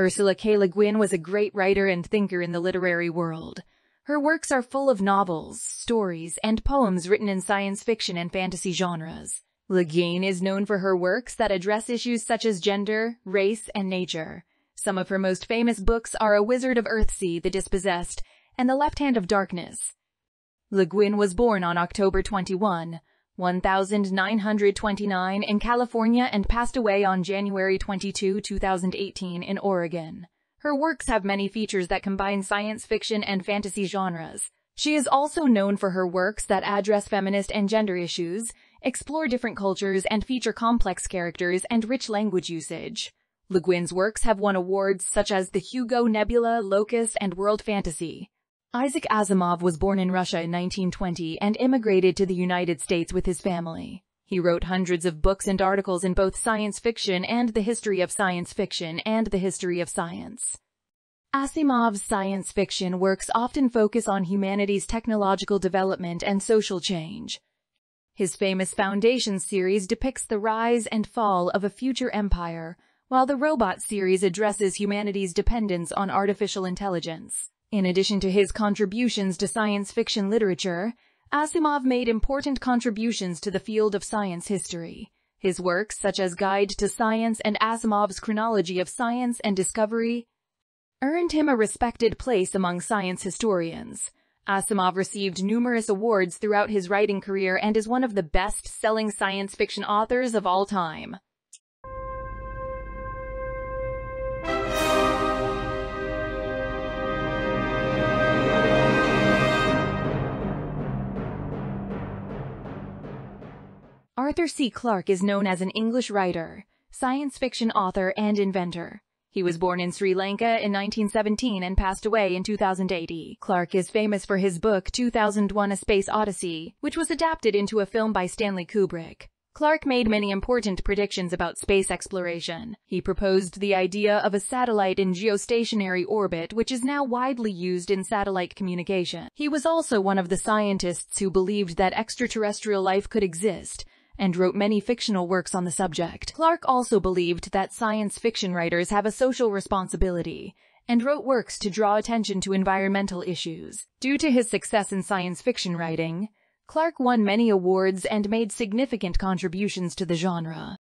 Ursula K. Le Guin was a great writer and thinker in the literary world. Her works are full of novels, stories, and poems written in science fiction and fantasy genres. Le Guin is known for her works that address issues such as gender, race, and nature. Some of her most famous books are A Wizard of Earthsea, The Dispossessed, and The Left Hand of Darkness. Le Guin was born on October 21, 1929 in California and passed away on January 22, 2018 in Oregon. Her works have many features that combine science fiction and fantasy genres. She is also known for her works that address feminist and gender issues, explore different cultures, and feature complex characters and rich language usage. Le Guin's works have won awards such as the Hugo Nebula, Locus, and World Fantasy. Isaac Asimov was born in Russia in 1920 and immigrated to the United States with his family. He wrote hundreds of books and articles in both science fiction and the history of science fiction and the history of science. Asimov's science fiction works often focus on humanity's technological development and social change. His famous Foundation series depicts the rise and fall of a future empire, while the Robot series addresses humanity's dependence on artificial intelligence. In addition to his contributions to science fiction literature, Asimov made important contributions to the field of science history. His works, such as Guide to Science and Asimov's Chronology of Science and Discovery, earned him a respected place among science historians. Asimov received numerous awards throughout his writing career and is one of the best-selling science fiction authors of all time. Arthur C. Clarke is known as an English writer, science fiction author, and inventor. He was born in Sri Lanka in 1917 and passed away in 2008. Clarke is famous for his book 2001: A Space Odyssey, which was adapted into a film by Stanley Kubrick. Clarke made many important predictions about space exploration. He proposed the idea of a satellite in geostationary orbit, which is now widely used in satellite communication. He was also one of the scientists who believed that extraterrestrial life could exist, and wrote many fictional works on the subject. Clarke also believed that science fiction writers have a social responsibility and wrote works to draw attention to environmental issues. Due to his success in science fiction writing, Clarke won many awards and made significant contributions to the genre.